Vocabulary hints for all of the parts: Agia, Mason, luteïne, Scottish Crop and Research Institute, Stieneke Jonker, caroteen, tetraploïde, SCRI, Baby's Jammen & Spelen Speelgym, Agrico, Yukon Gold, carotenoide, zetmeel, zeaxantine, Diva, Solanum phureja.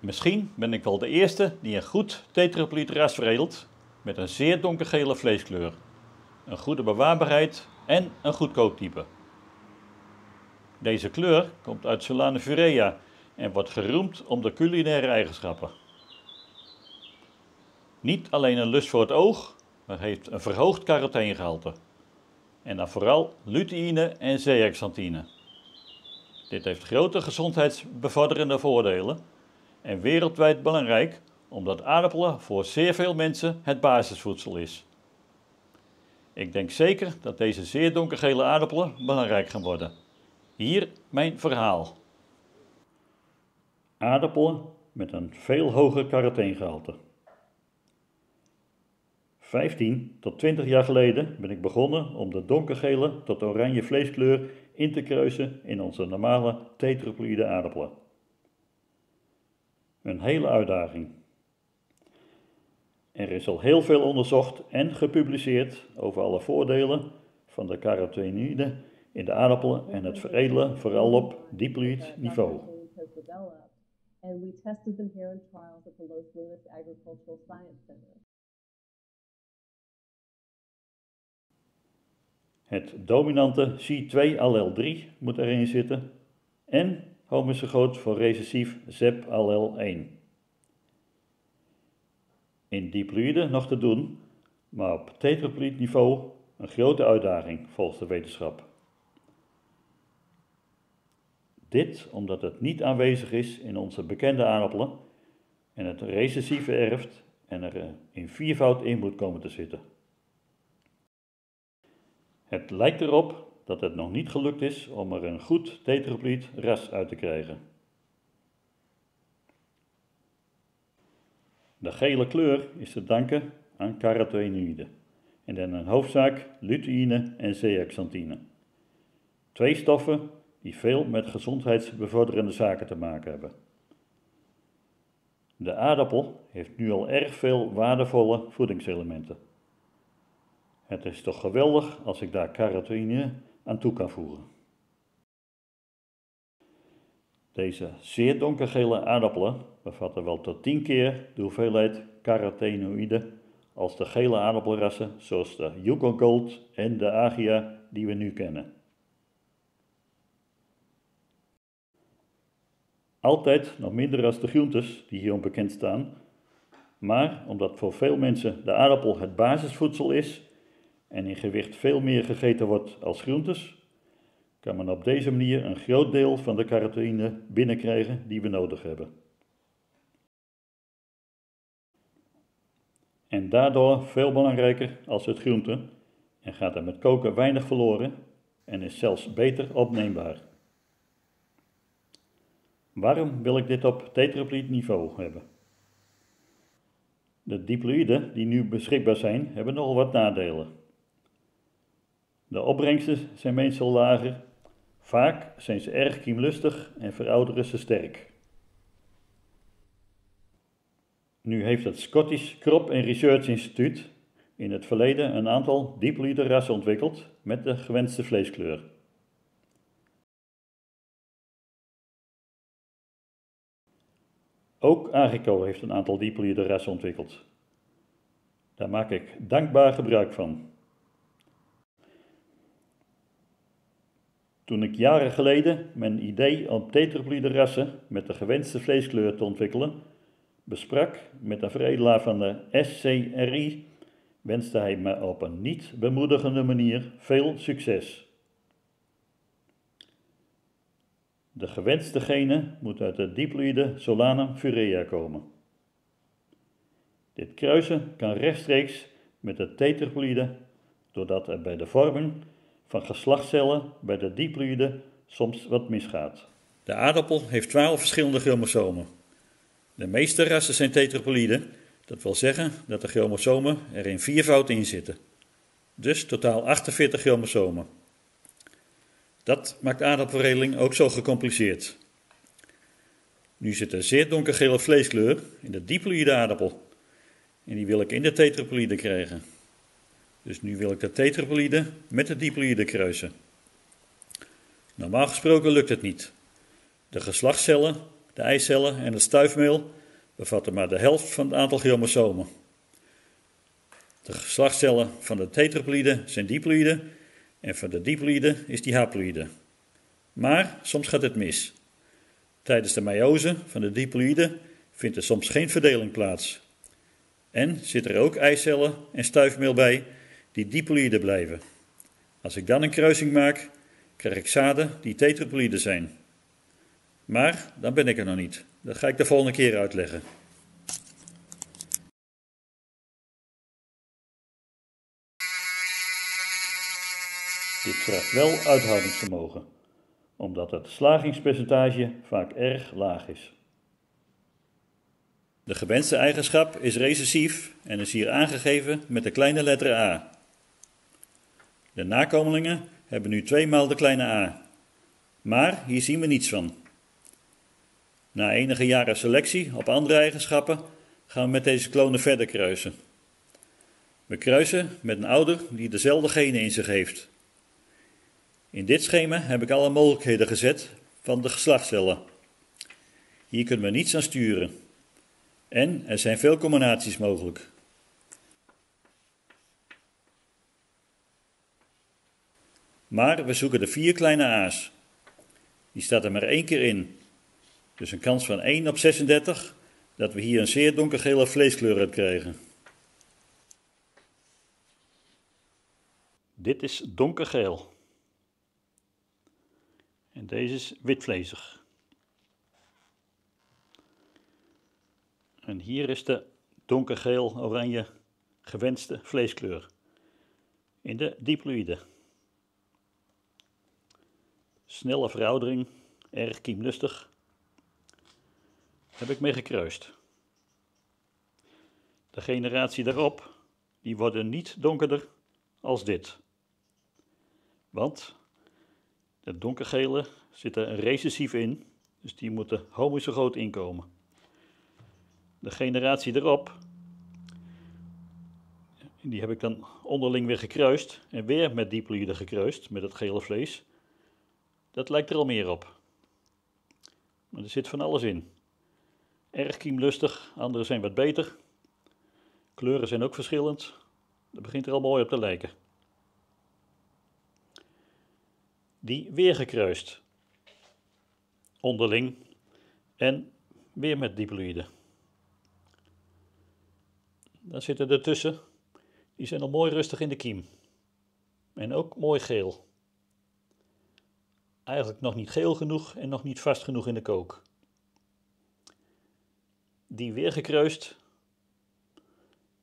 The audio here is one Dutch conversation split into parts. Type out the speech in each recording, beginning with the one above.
Misschien ben ik wel de eerste die een goed tetrapolietras veredelt met een zeer donkergele vleeskleur, een goede bewaarbaarheid en een goedkoop type. Deze kleur komt uit Solanum phureja en wordt geroemd om de culinaire eigenschappen. Niet alleen een lust voor het oog, maar heeft een verhoogd caroteengehalte. En dan vooral luteïne en zeaxantine. Dit heeft grote gezondheidsbevorderende voordelen en wereldwijd belangrijk omdat aardappelen voor zeer veel mensen het basisvoedsel is. Ik denk zeker dat deze zeer donkergele aardappelen belangrijk gaan worden. Hier mijn verhaal. Aardappelen met een veel hoger caroteengehalte. 15 tot 20 jaar geleden ben ik begonnen om de donkergele tot oranje vleeskleur in te kruisen in onze normale tetrapoliede aardappelen. Een hele uitdaging. Er is al heel veel onderzocht en gepubliceerd over alle voordelen van de carotenoïden in de aardappelen en het veredelen vooral op diploïd niveau. Het dominante C2-allel3 moet erin zitten en homozygoot voor recessief ZEP-allel1. In diploïden nog te doen, maar op tetrapoliet niveau een grote uitdaging volgens de wetenschap. Dit omdat het niet aanwezig is in onze bekende aardappelen en het recessieve erft en er in viervoud in moet komen te zitten. Het lijkt erop dat het nog niet gelukt is om er een goed tetrapoliet ras uit te krijgen. De gele kleur is te danken aan carotenoïden en dan in hoofdzaak luteïne en zeaxantine. Twee stoffen die veel met gezondheidsbevorderende zaken te maken hebben. De aardappel heeft nu al erg veel waardevolle voedingselementen. Het is toch geweldig als ik daar carotenoïde aan toe kan voegen. Deze zeer donkergele aardappelen bevatten wel tot 10 keer de hoeveelheid carotenoïden als de gele aardappelrassen zoals de Yukon Gold en de Agia die we nu kennen. Altijd nog minder dan de groentes die hier onbekend staan, maar omdat voor veel mensen de aardappel het basisvoedsel is en in gewicht veel meer gegeten wordt als groentes, kan men op deze manier een groot deel van de carotenoïden binnenkrijgen die we nodig hebben. En daardoor veel belangrijker als het groente en gaat er met koken weinig verloren en is zelfs beter opneembaar. Waarom wil ik dit op tetrapoliet niveau hebben? De diploïden die nu beschikbaar zijn hebben nogal wat nadelen. De opbrengsten zijn meestal lager, vaak zijn ze erg kiemlustig en verouderen ze sterk. Nu heeft het Scottish Crop and Research Institute in het verleden een aantal diploïde rassen ontwikkeld met de gewenste vleeskleur. Ook Agrico heeft een aantal diploïde rassen ontwikkeld. Daar maak ik dankbaar gebruik van. Toen ik jaren geleden mijn idee om tetrapoliede rassen met de gewenste vleeskleur te ontwikkelen besprak met een veredelaar van de SCRI, wenste hij me op een niet bemoedigende manier veel succes. De gewenste genen moet uit de diploïde Solanum phureja komen. Dit kruisen kan rechtstreeks met de tetrapoliede doordat er bij de vorming van geslachtscellen bij de diploïden soms wat misgaat. De aardappel heeft 12 verschillende chromosomen. De meeste rassen zijn tetrapolieden, dat wil zeggen dat de chromosomen er in viervoud in zitten. Dus totaal 48 chromosomen. Dat maakt aardappelveredeling ook zo gecompliceerd. Nu zit er zeer donkergele vleeskleur in de diploïde aardappel. En die wil ik in de tetrapolieden krijgen. Dus nu wil ik de tetrapoliede met de diploïde kruisen. Normaal gesproken lukt het niet. De geslachtscellen, De eicellen en het stuifmeel bevatten maar de helft van het aantal chromosomen. De geslachtscellen van de tetraploïden zijn diploïden en van de diploïden is die haploïde. Maar soms gaat het mis. Tijdens de meiose van de diploïden vindt er soms geen verdeling plaats. En zitten er ook eicellen en stuifmeel bij die diploïden blijven. Als ik dan een kruising maak, krijg ik zaden die tetraploïden zijn. Maar dan ben ik er nog niet. Dat ga ik de volgende keer uitleggen. Dit vraagt wel uithoudingsvermogen, omdat het slagingspercentage vaak erg laag is. De gewenste eigenschap is recessief en is hier aangegeven met de kleine letter A. De nakomelingen hebben nu 2 maal de kleine A, maar hier zien we niets van. Na enige jaren selectie op andere eigenschappen gaan we met deze klonen verder kruisen. We kruisen met een ouder die dezelfde genen in zich heeft. In dit schema heb ik alle mogelijkheden gezet van de geslachtscellen. Hier kunnen we niets aan sturen. En er zijn veel combinaties mogelijk. Maar we zoeken de 4 kleine a's. Die staat er maar 1 keer in. Dus een kans van 1 op 36 dat we hier een zeer donkergele vleeskleur uit krijgen. Dit is donkergeel. En deze is witvleesig. En hier is de donkergeel-oranje gewenste vleeskleur in de diploïde. Snelle veroudering, erg kiemlustig. Heb ik mee gekruist. De generatie daarop, die worden niet donkerder als dit. Want de donkergele zit er recessief in, dus die moeten homozygoot inkomen. De generatie erop, die heb ik dan onderling weer gekruist en weer met diploïden gekruist, met het gele vlees. Dat lijkt er al meer op. Maar er zit van alles in. Erg kiemlustig, andere zijn wat beter. Kleuren zijn ook verschillend. Dat begint er al mooi op te lijken. Die weer gekruist. Onderling. En weer met diploïden. Dan zitten er tussen. Die zijn al mooi rustig in de kiem. En ook mooi geel. Eigenlijk nog niet geel genoeg en nog niet vast genoeg in de kook. Die weer gekruist.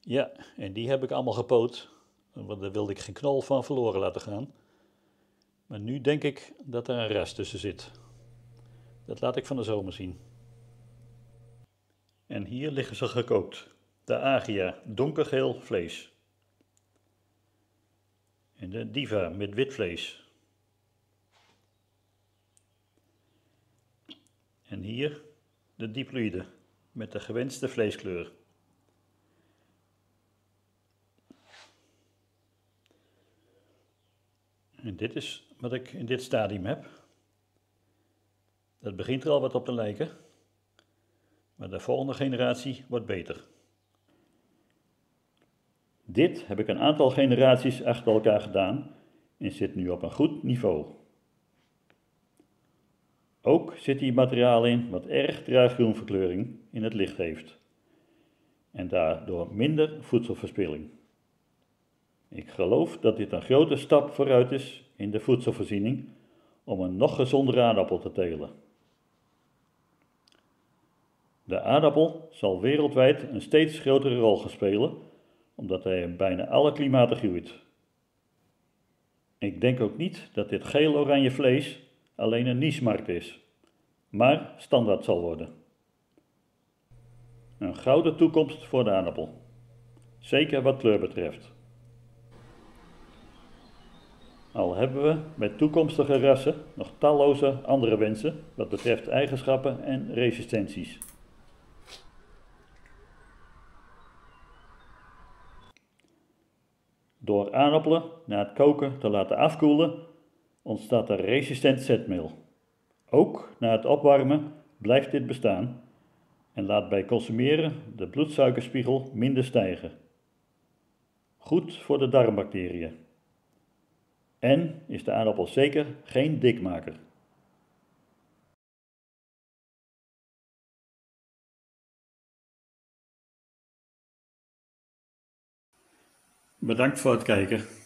Ja, en die heb ik allemaal gepoot. Want daar wilde ik geen knol van verloren laten gaan. Maar nu denk ik dat er een rest tussen zit. Dat laat ik van de zomer zien. En hier liggen ze gekookt. De Agia, donkergeel vlees. En de Diva met wit vlees. En hier de diploïde met de gewenste vleeskleur. En dit is wat ik in dit stadium heb. Dat begint er al wat op te lijken. Maar de volgende generatie wordt beter. Dit heb ik een aantal generaties achter elkaar gedaan en zit nu op een goed niveau. Ook zit hier materiaal in wat erg druifgroenverkleuring in het licht heeft. En daardoor minder voedselverspilling. Ik geloof dat dit een grote stap vooruit is in de voedselvoorziening om een nog gezondere aardappel te telen. De aardappel zal wereldwijd een steeds grotere rol gaan spelen, omdat hij in bijna alle klimaten groeit. Ik denk ook niet dat dit geel-oranje vlees alleen een nichemarkt is, maar standaard zal worden. Een gouden toekomst voor de aardappel, zeker wat kleur betreft. Al hebben we met toekomstige rassen nog talloze andere wensen wat betreft eigenschappen en resistenties. Door aardappelen na het koken te laten afkoelen ontstaat er resistent zetmeel. Ook na het opwarmen blijft dit bestaan en laat bij consumeren de bloedsuikerspiegel minder stijgen. Goed voor de darmbacteriën. En is de aardappel zeker geen dikmaker. Bedankt voor het kijken.